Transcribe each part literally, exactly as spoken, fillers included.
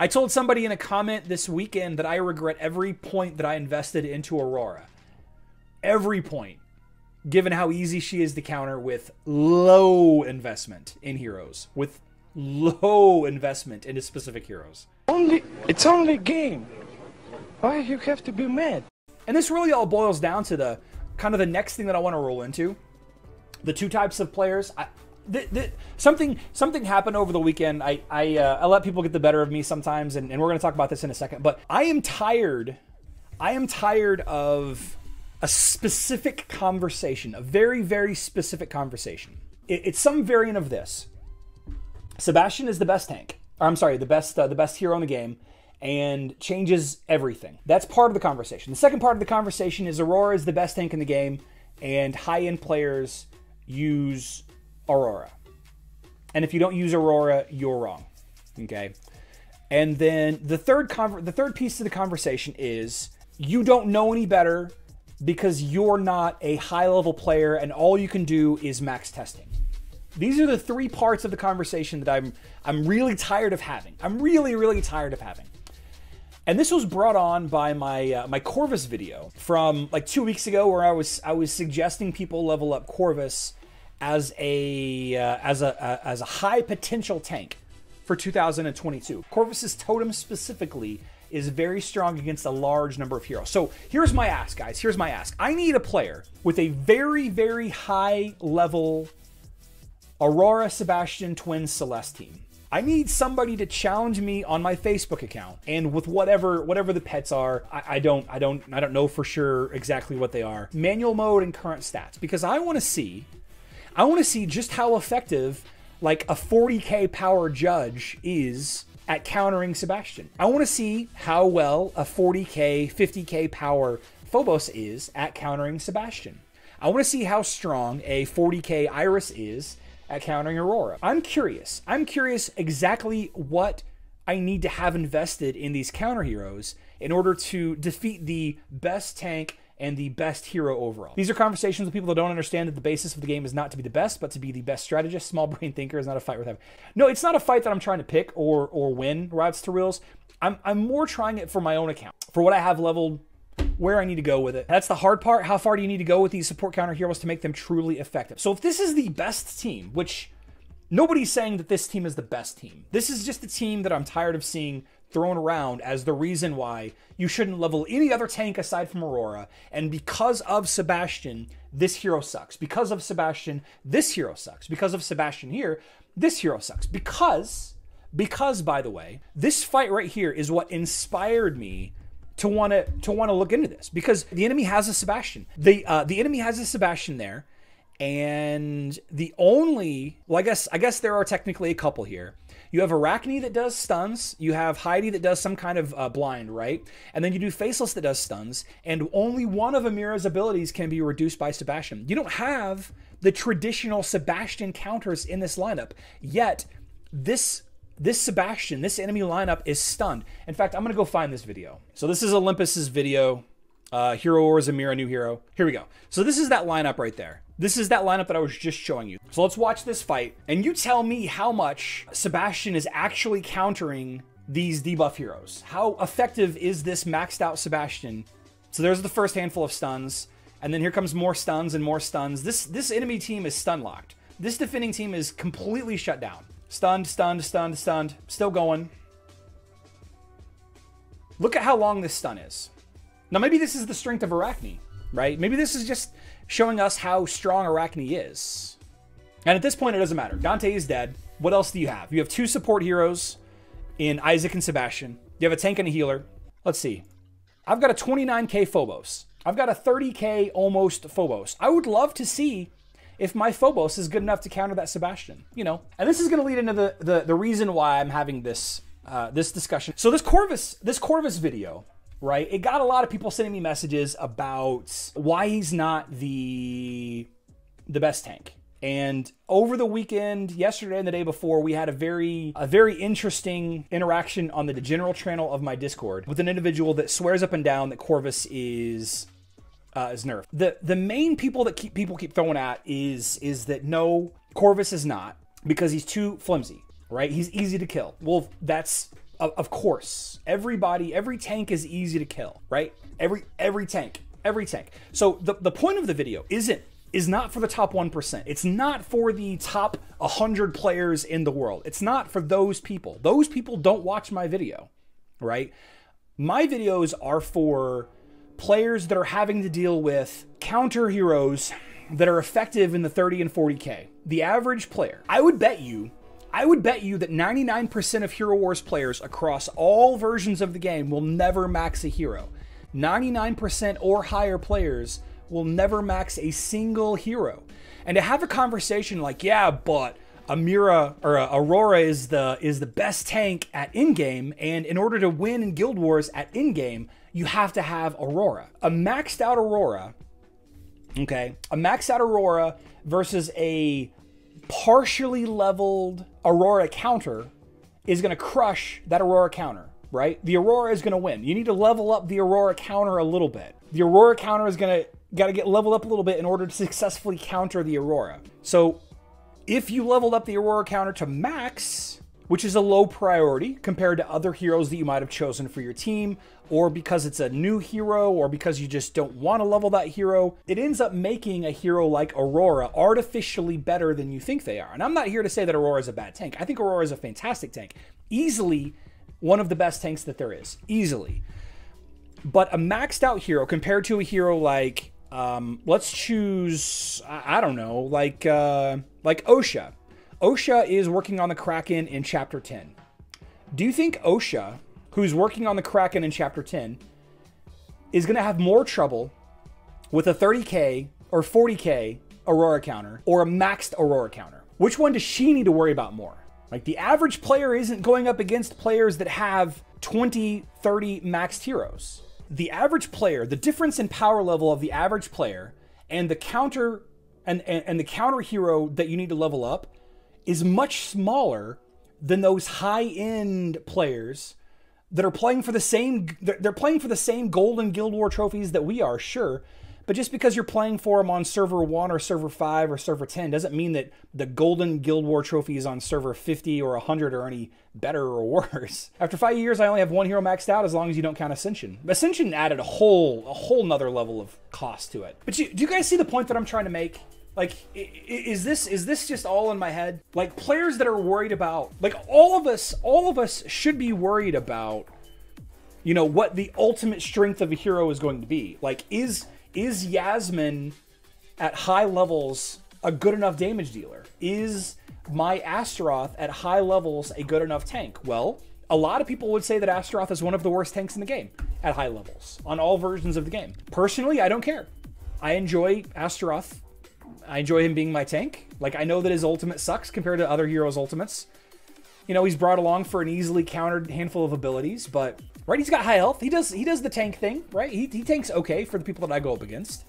I told somebody in a comment this weekend that I regret every point that I invested into Aurora. Every point. Given how easy she is to counter with low investment in heroes. With low investment into specific heroes. Only, it's only a game. Why you have to be mad? And this really all boils down to the kind of the next thing that I want to roll into. The two types of players. I, th th something something happened over the weekend. I, I, uh, I let people get the better of me sometimes, and, and we're going to talk about this in a second. But I am tired. I am tired of a specific conversation. A very, very specific conversation. It, it's some variant of this. Sebastian is the best tank. Or, I'm sorry, the best, uh, the best hero in the game. And changes everything. That's part of the conversation. The second part of the conversation is Aurora is the best tank in the game, and high-end players use Aurora. And if you don't use Aurora, you're wrong. Okay? And then the third con the third piece of the conversation is you don't know any better because you're not a high-level player and all you can do is max testing. These are the three parts of the conversation that I'm I'm really tired of having. I'm really, really tired of having. And this was brought on by my uh, my Corvus video from like two weeks ago, where I was I was suggesting people level up Corvus as a uh, as a uh, as a high potential tank for two thousand twenty-two. Corvus's totem specifically is very strong against a large number of heroes. So here's my ask, guys. Here's my ask. I need a player with a very very high level Aurora, Sebastian, Twin, Celeste team. I need somebody to challenge me on my Facebook account, and with whatever whatever the pets are, I, I don't I don't I don't know for sure exactly what they are. Manual mode and current stats, because I want to see, I want to see just how effective like a forty K power judge is at countering Sebastian. I want to see how well a forty K, fifty K power Phobos is at countering Sebastian. I want to see how strong a forty K Iris is at countering Aurora. I'm curious. I'm curious exactly what I need to have invested in these counter heroes in order to defeat the best tank and the best hero overall. These are conversations with people that don't understand that the basis of the game is not to be the best, but to be the best strategist. Small brain thinker is not a fight worth having. No, it's not a fight that I'm trying to pick or or win, rods to reels. I'm, I'm more trying it for my own account, for what I have leveled, where I need to go with it. That's the hard part. How far do you need to go with these support counter heroes to make them truly effective? So if this is the best team, which nobody's saying that this team is the best team. This is just the team that I'm tired of seeing thrown around as the reason why you shouldn't level any other tank aside from Aurora. And because of Sebastian, this hero sucks. Because of Sebastian, this hero sucks. Because of Sebastian here, this hero sucks. Because, because by the way, this fight right here is what inspired me to want to to want to look into this, because the enemy has a Sebastian. The uh, the enemy has a Sebastian there, and the only, well, I guess I guess there are technically a couple here. You have Arachne that does stuns. You have Heidi that does some kind of uh, blind, right? And then you do Faceless that does stuns. And only one of Amira's abilities can be reduced by Sebastian. You don't have the traditional Sebastian counters in this lineup yet. This. This Sebastian, this enemy lineup is stunned. In fact, I'm going to go find this video. So this is Olympus's video. Uh, Hero Wars, Amira, New Hero. Here we go. So this is that lineup right there. This is that lineup that I was just showing you. So let's watch this fight. And you tell me how much Sebastian is actually countering these debuff heroes. How effective is this maxed out Sebastian? So there's the first handful of stuns. And then here comes more stuns and more stuns. This, this enemy team is stun locked. This defending team is completely shut down. Stunned, stunned, stunned, stunned. Still going. Look at how long this stun is. Now, maybe this is the strength of Arachne, right? Maybe this is just showing us how strong Arachne is. And at this point, it doesn't matter. Dante is dead. What else do you have? You have two support heroes in Isaac and Sebastian. You have a tank and a healer. Let's see. I've got a twenty-nine K Phobos. I've got a thirty K almost Phobos. I would love to see if my Phobos is good enough to counter that Sebastian, you know. And this is going to lead into the, the the reason why I'm having this uh, this discussion. So this Corvus this Corvus video, right? It got a lot of people sending me messages about why he's not the the best tank. And over the weekend, yesterday and the day before, we had a very a very interesting interaction on the general channel of my Discord with an individual that swears up and down that Corvus is. Uh, is nerfed. The the main people that keep people keep throwing at is is that no, Corvus is not, because he's too flimsy, right? He's easy to kill. Well, that's Of, of course, everybody, every tank is easy to kill, right? Every every tank, every tank. So the, the point of the video isn't, is not for the top one percent. It's not for the top one hundred players in the world. It's not for those people. Those people don't watch my video, right? My videos are for players that are having to deal with counter heroes that are effective in the thirty and forty K. The average player, I would bet you, I would bet you that ninety-nine percent of Hero Wars players across all versions of the game will never max a hero. ninety-nine percent or higher players will never max a single hero. And to have a conversation like, yeah, but Amira or uh, Aurora is the is the best tank at in-game, and in order to win in Guild Wars at in-game, you have to have Aurora. A maxed out Aurora, okay, a maxed out Aurora versus a partially leveled Aurora counter is going to crush that Aurora counter, right? The Aurora is going to win. You need to level up the Aurora counter a little bit. The Aurora counter is going to got to get leveled up a little bit in order to successfully counter the Aurora. So if you leveled up the Aurora counter to max, which is a low priority compared to other heroes that you might have chosen for your team, or because it's a new hero, or because you just don't want to level that hero, it ends up making a hero like Aurora artificially better than you think they are. And I'm not here to say that Aurora is a bad tank. I think Aurora is a fantastic tank. Easily one of the best tanks that there is. Easily. But a maxed out hero compared to a hero like, um, let's choose, I, I don't know, like, uh, like Osha. Osha is working on the Kraken in Chapter ten. Do you think Osha, who's working on the Kraken in Chapter ten, is going to have more trouble with a thirty K or forty K Aurora counter or a maxed Aurora counter? Which one does she need to worry about more? Like, the average player isn't going up against players that have twenty, thirty maxed heroes. The average player, the difference in power level of the average player and the counter and, and, and the counter hero that you need to level up is much smaller than those high-end players that are playing for the same, they're playing for the same gold and Guild War trophies that we are, sure, but just because you're playing for them on server one or server five or server ten doesn't mean that the golden Guild War trophies on server fifty or one hundred are any better or worse. After five years, I only have one hero maxed out, as long as you don't count Ascension. Ascension added a whole, a whole nother level of cost to it. But you, do you guys see the point that I'm trying to make? Like, is this is this just all in my head? Like, players that are worried about, like, all of us, all of us should be worried about, you know, what the ultimate strength of a hero is going to be. Like, is is Yasmin at high levels a good enough damage dealer? Is my Astaroth at high levels a good enough tank? Well, a lot of people would say that Astaroth is one of the worst tanks in the game at high levels on all versions of the game. Personally, I don't care. I enjoy Astaroth. I enjoy him being my tank. Like, I know that his ultimate sucks compared to other heroes' ultimates. You know, he's brought along for an easily countered handful of abilities, but, right, he's got high health. He does he does the tank thing, right? He, he tanks okay for the people that I go up against.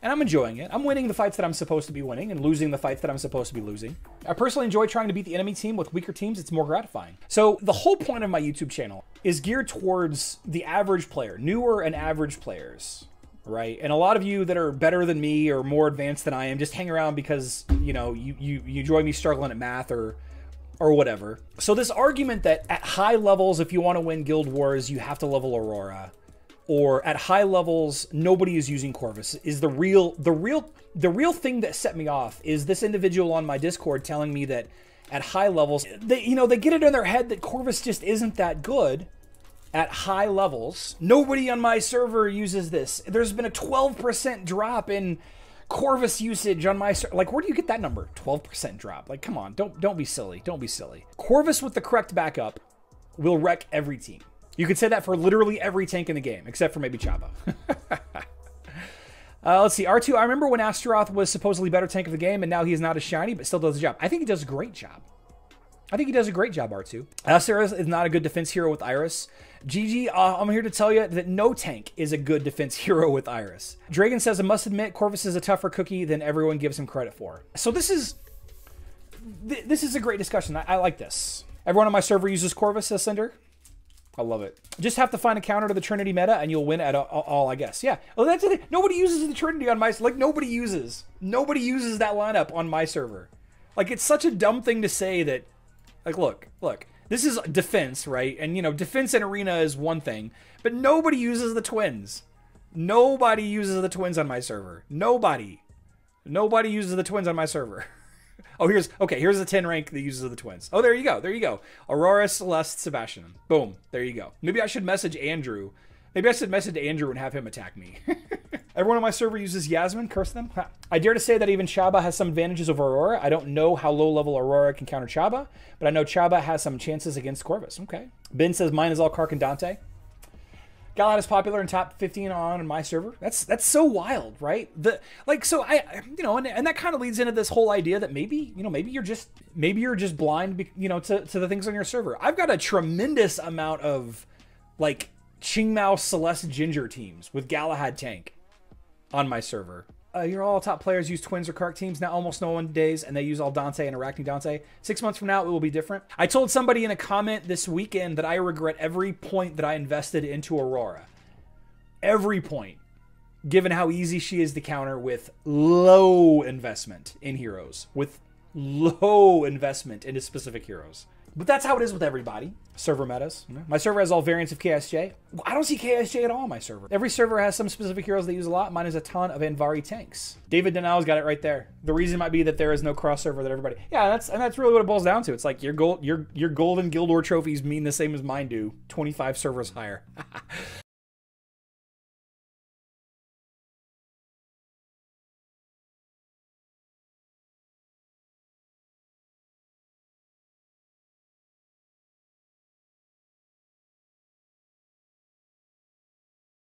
And I'm enjoying it. I'm winning the fights that I'm supposed to be winning and losing the fights that I'm supposed to be losing. I personally enjoy trying to beat the enemy team with weaker teams. It's more gratifying. So the whole point of my YouTube channel is geared towards the average player, newer and average players, right? And a lot of you that are better than me or more advanced than I am just hang around because, you know, you, you, you enjoy me struggling at math or or whatever. So this argument that at high levels, if you want to win Guild Wars, you have to level Aurora, or at high levels, nobody is using Corvus, is the real, the real, the real thing that set me off is this individual on my Discord telling me that at high levels, they, you know, they get it in their head that Corvus just isn't that good at high levels. Nobody on my server uses this. There's been a twelve percent drop in Corvus usage on my server. Like, where do you get that number? twelve percent drop. Like, come on, don't don't be silly. Don't be silly. Corvus with the correct backup will wreck every team. You could say that for literally every tank in the game, except for maybe Chaba. uh, let's see, R two, I remember when Astaroth was supposedly better tank of the game, and now he is not as shiny, but still does the job. I think he does a great job. I think he does a great job, R two. Astaroth is not a good defense hero with Iris. G G, uh, I'm here to tell you that no tank is a good defense hero with Iris. Dragon says, I must admit, Corvus is a tougher cookie than everyone gives him credit for. So this is th this is a great discussion. I, I like this. Everyone on my server uses Corvus, says Cinder. I love it. Just have to find a counter to the Trinity meta and you'll win at all, all I guess. Yeah. Well, that's the thing. Nobody uses the Trinity on my... Like, nobody uses. Nobody uses that lineup on my server. Like, it's such a dumb thing to say that... Like, look, look, This is defense, right? And, you know, defense in arena is one thing, but nobody uses the twins. Nobody uses the twins on my server. Nobody. Nobody uses the twins on my server. Oh, here's, okay, here's the ten rank that uses the twins. Oh, there you go. There you go. Aurora, Celeste, Sebastian. Boom. There you go. Maybe I should message Andrew. Maybe I should message Andrew and have him attack me. Everyone on my server uses Yasmin. Curse them. Huh. I dare to say that even Chaba has some advantages over Aurora. I don't know how low-level Aurora can counter Chaba, but I know Chaba has some chances against Corvus. Okay. Ben says, mine is all Kark and Dante. Galahad is popular in top fifteen on my server. That's that's so wild, right? The like so I you know, and, and that kind of leads into this whole idea that maybe, you know, maybe you're just maybe you're just blind, you know, to to the things on your server. I've got a tremendous amount of like Chingmao, Celeste, Ginger teams with Galahad tank on my server. Uh, your all top players use twins or Kark teams. Now almost no one days, and they use Aldonte and Arachne Dante. Six months from now, it will be different. I told somebody in a comment this weekend that I regret every point that I invested into Aurora. Every point. Given how easy she is to counter with low investment in heroes. With low investment into specific heroes. But that's how it is with everybody. Server metas. Mm-hmm. My server has all variants of K S J. I don't see K S J at all on my server. Every server has some specific heroes they use a lot. Mine is a ton of Anvari tanks. David Denal's got it right there. The reason might be that there is no cross-server that everybody... Yeah, that's and that's really what it boils down to. It's like your gold, your, your golden Guild War trophies mean the same as mine do. twenty-five servers higher.